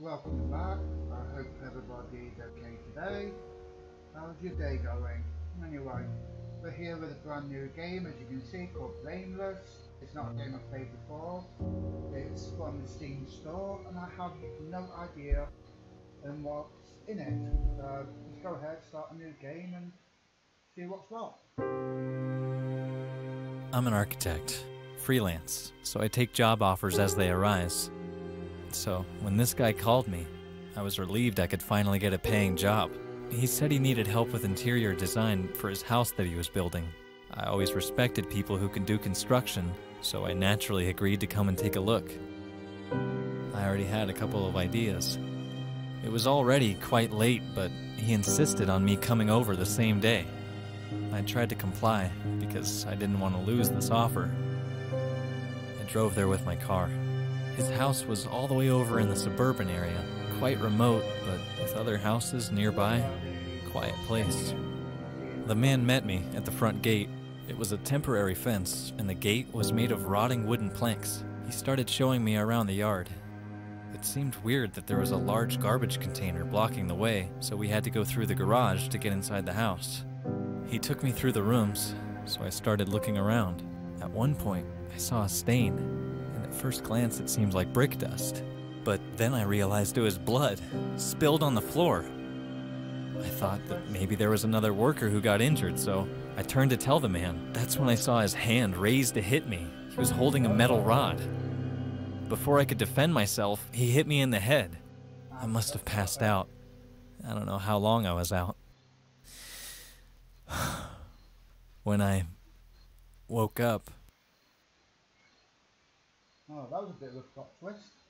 Welcome back. I hope everybody is okay today. How's your day going? Anyway, we're here with a brand new game, as you can see, called Blameless. It's not a game I've played before. It's from the Steam store, and I have no idea what's in it. Let's go ahead, start a new game, and see what's what. I'm an architect, freelance, so I take job offers as they arise. So when this guy called me, I was relieved I could finally get a paying job. He said he needed help with interior design for his house that he was building. I always respected people who can do construction, so I naturally agreed to come and take a look. I already had a couple of ideas. It was already quite late, but he insisted on me coming over the same day. I tried to comply because I didn't want to lose this offer. I drove there with my car. His house was all the way over in the suburban area, quite remote, but with other houses nearby, quiet place. The man met me at the front gate. It was a temporary fence, and the gate was made of rotting wooden planks. He started showing me around the yard. It seemed weird that there was a large garbage container blocking the way, so we had to go through the garage to get inside the house. He took me through the rooms, so I started looking around. At one point, I saw a stain, and at first glance it seemed like brick dust. But then I realized it was blood, spilled on the floor. I thought that maybe there was another worker who got injured, so I turned to tell the man. That's when I saw his hand raised to hit me. He was holding a metal rod. Before I could defend myself, he hit me in the head. I must have passed out. I don't know how long I was out. When I woke up... Oh, that was a bit of a plot twist.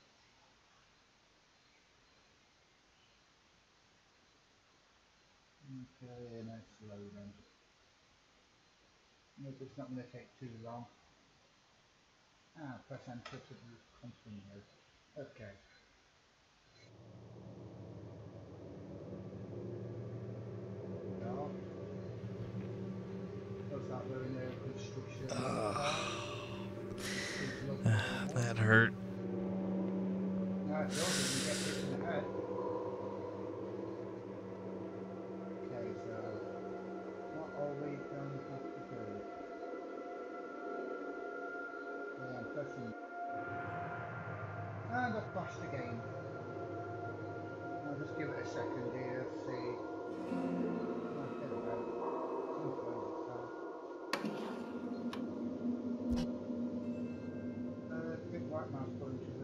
Okay, nice loading. Nope, it's not going to take too long. Ah, press enter to continue. Okay. That hurt. And I've crashed the game. I'll just give it a second here, see. Big white mouse button to the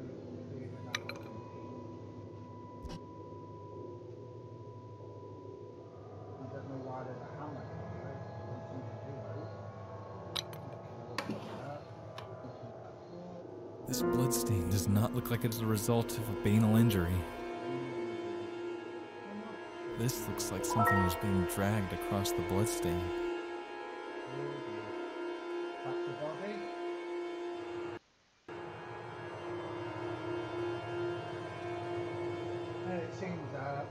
I don't know why there's a hammer. This bloodstain does not look like it's the result of a banal injury. This looks like something was being dragged across the bloodstain. It seems that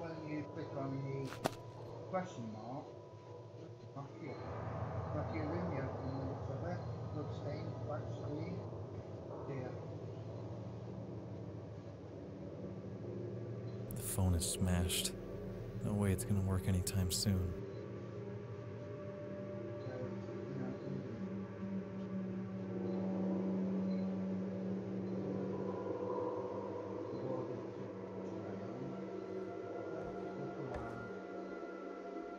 when you click on the question mark, back here in the open looks of it, bloodstain, black screen. The phone is smashed. No way it's gonna work anytime soon.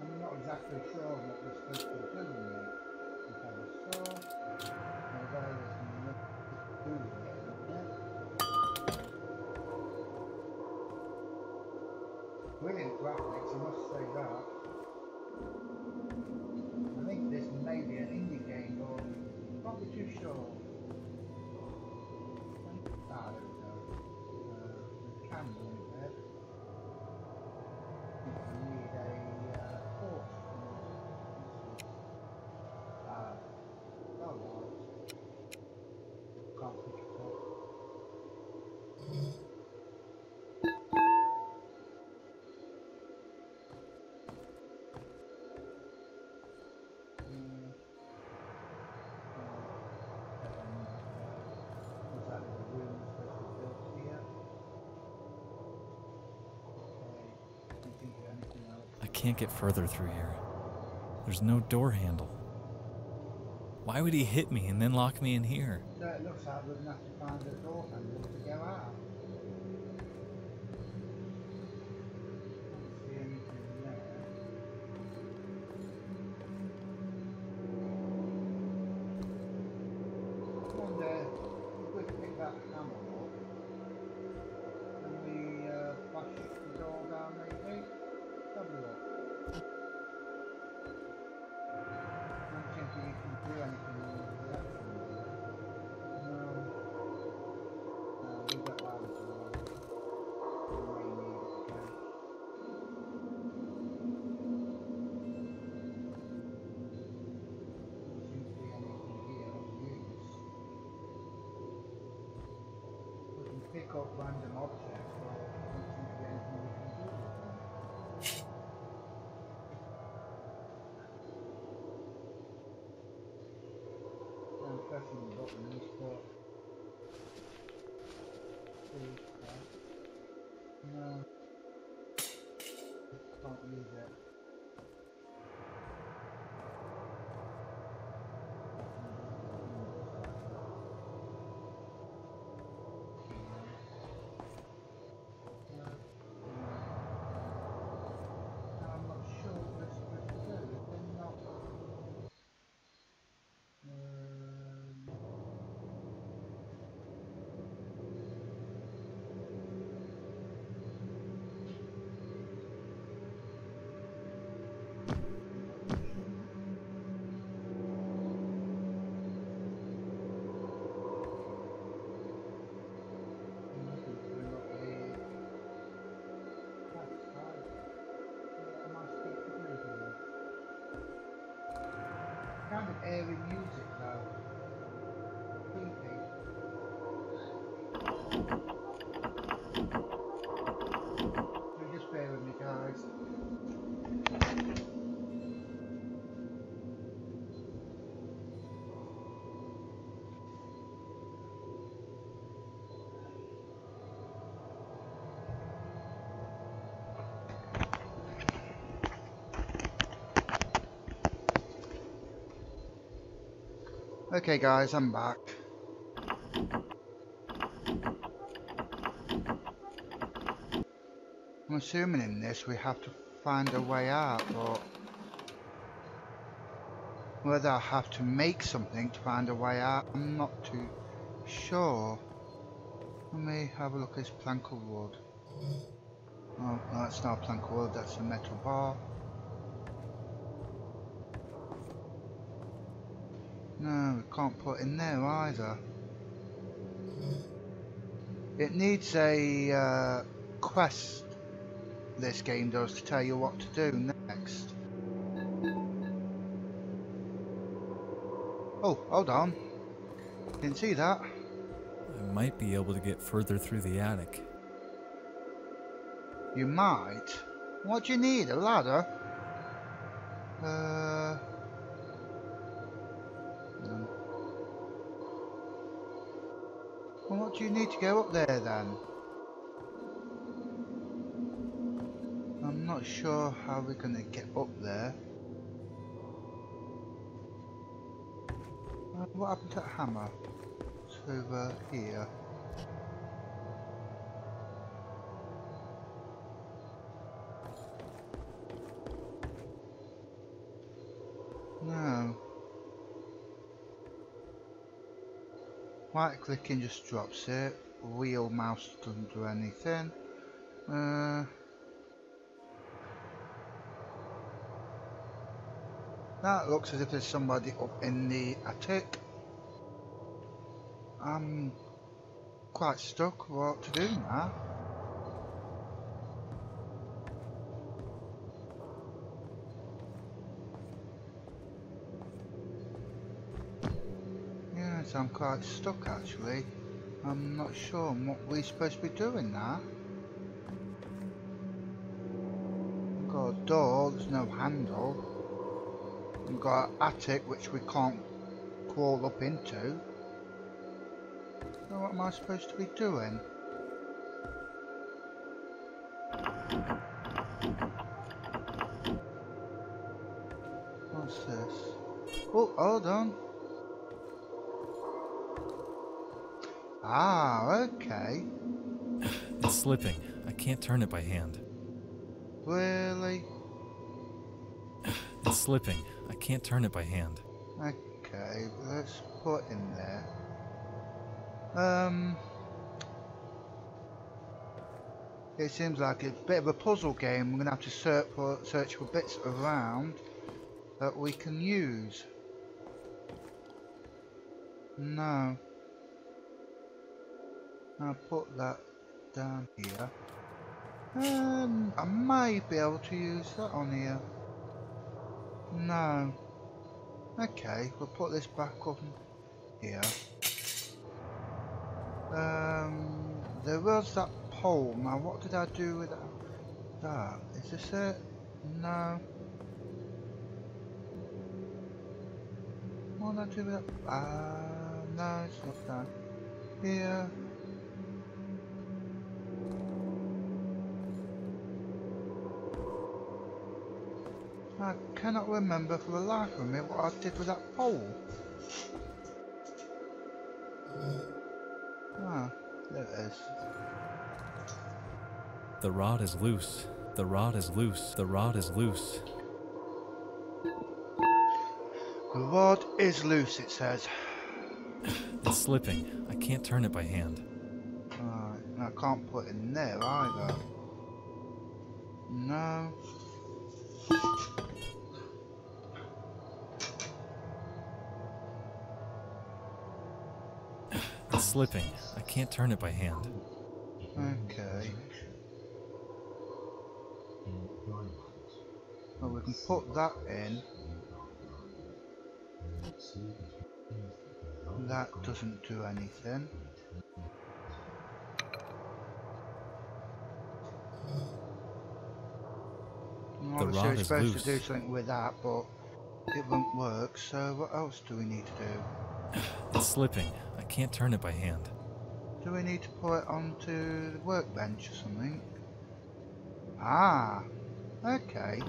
I'm not exactly sure what this thing is doing. Brilliant graphics, I must say that. I think this may be an indie game, but I'm not too sure. I don't know. The camera in there. I need a horse. Oh well. Can't pick it up. can't get further through here. There's no door handle. Why would he hit me and then lock me in here? So it looks like we're gonna have to find a door handle to go out. Airy music though. Creepy. So just bear with me, guys. Okay guys, I'm back. I'm assuming in this we have to find a way out, but whether I have to make something to find a way out, I'm not too sure. Let me have a look at this plank of wood. Oh, that's not a plank of wood, that's a metal bar. No, we can't put in there either. It needs a quest, this game does, to tell you what to do next. Oh, hold on. Didn't see that. I might be able to get further through the attic. You might? What do you need? A ladder? Well, what do you need to go up there then? I'm not sure how we're gonna get up there. What happened to that hammer? It's over here. No. Right clicking just drops it, wheel mouse doesn't do anything. That looks as if there's somebody up in the attic. I'm quite stuck what to do now. I'm quite stuck actually. I'm not sure what we're supposed to be doing now. We've got a door, there's no handle. We've got an attic which we can't crawl up into. So what am I supposed to be doing? What's this? Oh, hold on. Ah, okay. It's slipping. I can't turn it by hand. Really? It's slipping. I can't turn it by hand. Okay, let's put in there. It seems like it's a bit of a puzzle game. We're going to have to search for bits around that we can use. No. I'll put that down here. I might be able to use that on here. No. Okay, we'll put this back up here. There was that pole. Now, what did I do with that? Is this it? No. What did I do with that? No, it's not that. Here. I cannot remember for the life of me what I did with that pole. Ah, there it is. The rod is loose. The rod is loose. The rod is loose. The rod is loose, it says. It's slipping. I can't turn it by hand. Alright, and I can't put it in there either. No. It's slipping. I can't turn it by hand. Okay. Well, we can put that in. That doesn't do anything. Obviously we're supposed to do something with that, but it won't work, so what else do we need to do? It's slipping. I can't turn it by hand. Do we need to put it onto the workbench or something? Ah, okay.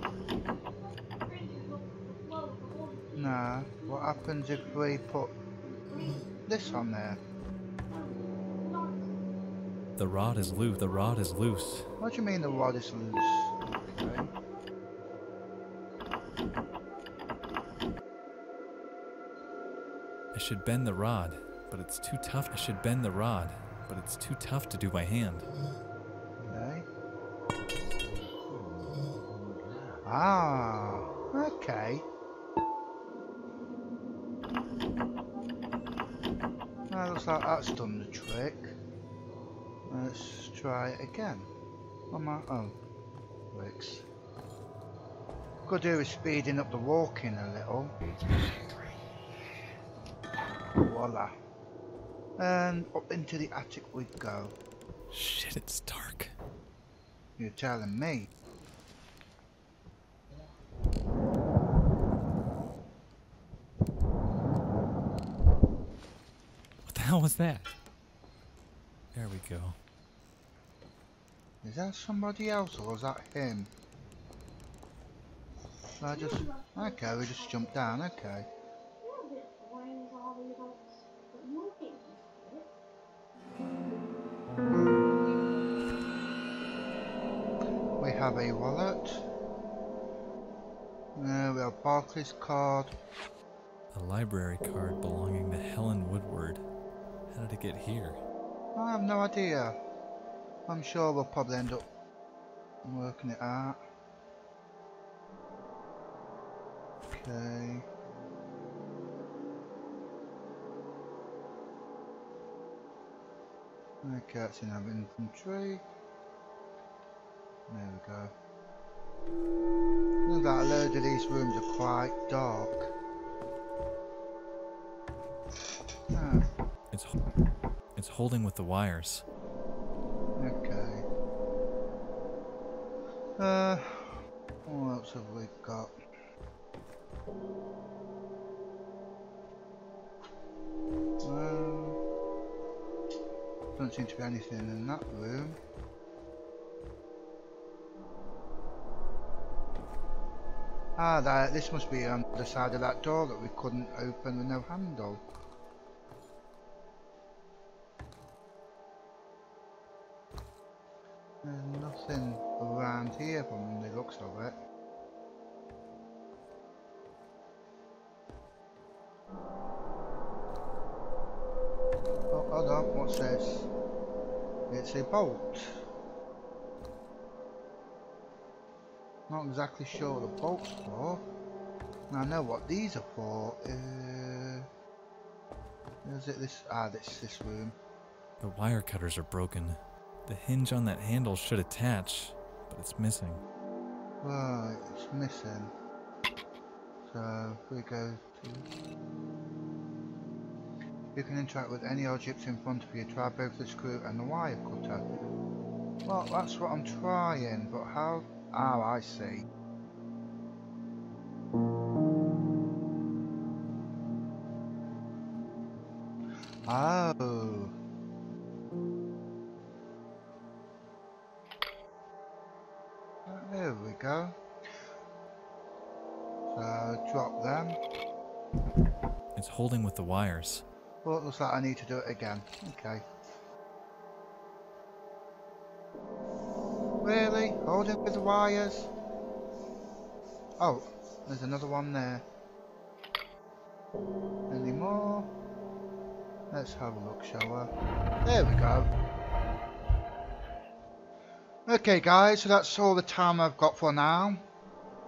Nah, what happens if we put this on there? The rod is loose. The rod is loose. What do you mean the rod is loose? Okay. I should bend the rod, but it's too tough. I should bend the rod, but it's too tough to do by hand. Okay. Ah, okay. That looks like that's done the trick. Let's try it again on my own. Works. Could do is speeding up the walking a little. Voila. And up into the attic we go. Shit, it's dark. You're telling me. What the hell was that? There we go. Is that somebody else or was that him? So I just... Okay, we just jumped down, okay. We have a wallet. We have Barclays card. A library card belonging to Helen Woodward. How did it get here? I have no idea. I'm sure we'll probably end up working it out. Okay. Okay, that's in our inventory. There we go. Looks like a load of these rooms are quite dark. Ah. It's holding with the wires. Okay. What else have we got? Don't seem to be anything in that room. Ah, there, this must be on the side of that door that we couldn't open with no handle. There's nothing around here from the looks of it. Oh, hold on, what's this? It's a bolt. Not exactly sure what the bolt's for. I know what these are for. Is it this? Ah, this room. The wire cutters are broken. The hinge on that handle should attach, but it's missing. Right, it's missing. So if we go to... You can interact with any objects in front of you. Try both the screw and the wire cutter. Well, that's what I'm trying, but how... Oh, I see. Oh. There we go. So, drop them. It's holding with the wires. Well, it looks like I need to do it again. Okay. Really? Hold it with the wires? Oh, there's another one there. Any more? Let's have a look, shall we? There we go. Okay guys, so that's all the time I've got for now.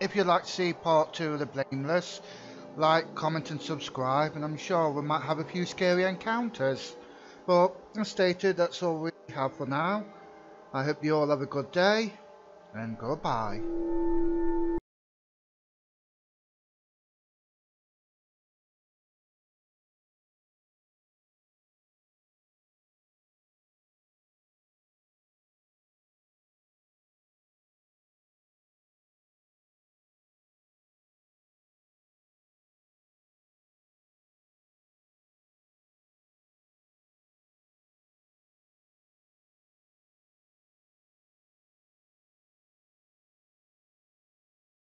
If you'd like to see part 2 of the Blameless, like, comment and subscribe, and I'm sure we might have a few scary encounters. But, as stated, that's all we have for now. I hope you all have a good day, and goodbye.